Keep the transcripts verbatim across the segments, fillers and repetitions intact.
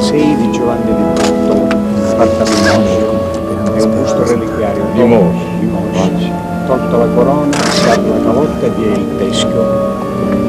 cinquantasei di Giovanni Vittorio, è un busto reliquiario di Mosci, tolta la corona, si apre la calotta e vi è il teschio.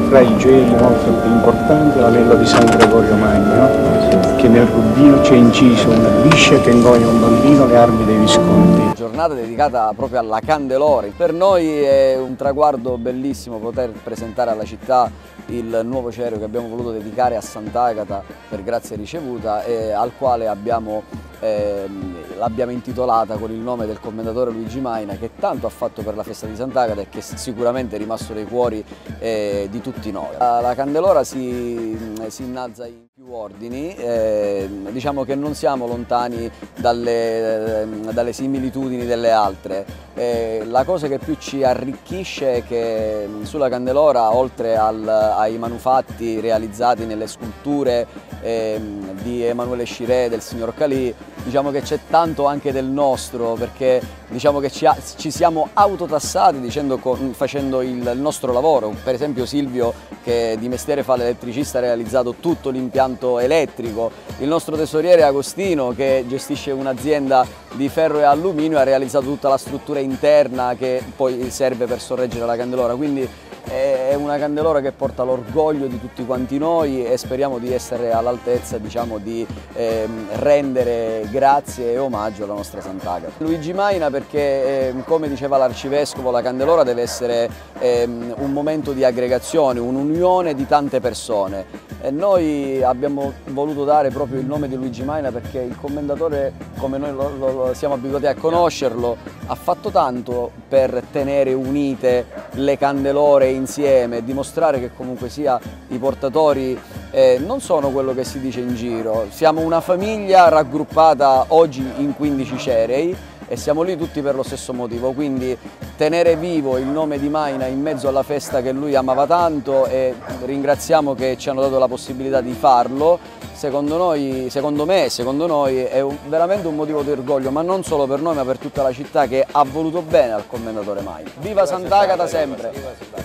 Tra i gioielli molto importanti è l'anello di San Gregorio Magno, che nel rubbino c'è inciso una biscia che ingoia un bambino, le armi dei Visconti. Una giornata dedicata proprio alla Candelora. Per noi è un traguardo bellissimo poter presentare alla città il nuovo cerchio che abbiamo voluto dedicare a Sant'Agata per grazia ricevuta e al quale abbiamo Ehm, l'abbiamo intitolata con il nome del commendatore Luigi Maina, che tanto ha fatto per la festa di Sant'Agata e che sicuramente è rimasto nei cuori eh, di tutti noi. La, la Candelora si, si innalza in più ordini, eh, diciamo che non siamo lontani dalle, eh, dalle similitudini delle altre. Eh, la cosa che più ci arricchisce è che sulla Candelora, oltre al, ai manufatti realizzati nelle sculture eh, di Emanuele Sciret, del signor Calì, diciamo che c'è tanto anche del nostro, perché diciamo che ci, ha, ci siamo autotassati dicendo, facendo il nostro lavoro. Per esempio Silvio, che di mestiere fa l'elettricista, ha realizzato tutto l'impianto elettrico. Il nostro tesoriere Agostino, che gestisce un'azienda di ferro e alluminio, ha realizzato tutta la struttura interna che poi serve per sorreggere la Candelora. Quindi è una Candelora che porta l'orgoglio di tutti quanti noi e speriamo di essere all'altezza, diciamo, di ehm, rendere grazie e omaggio alla nostra Sant'Agata. Luigi Maina, perché ehm, come diceva l'arcivescovo, la Candelora deve essere ehm, un momento di aggregazione, un'unione di tante persone, e noi abbiamo voluto dare proprio il nome di Luigi Maina perché il commendatore, come noi lo, lo, siamo abituati a conoscerlo, ha fatto tanto per tenere unite le Candelore insieme, dimostrare che comunque sia i portatori eh, non sono quello che si dice in giro. Siamo una famiglia raggruppata oggi in quindici cerei e siamo lì tutti per lo stesso motivo, quindi tenere vivo il nome di Maina in mezzo alla festa che lui amava tanto, e ringraziamo che ci hanno dato la possibilità di farlo. Secondo noi, secondo me, secondo noi è un, veramente un motivo di orgoglio, ma non solo per noi ma per tutta la città che ha voluto bene al commendatore Maina. Viva Sant'Agata sempre!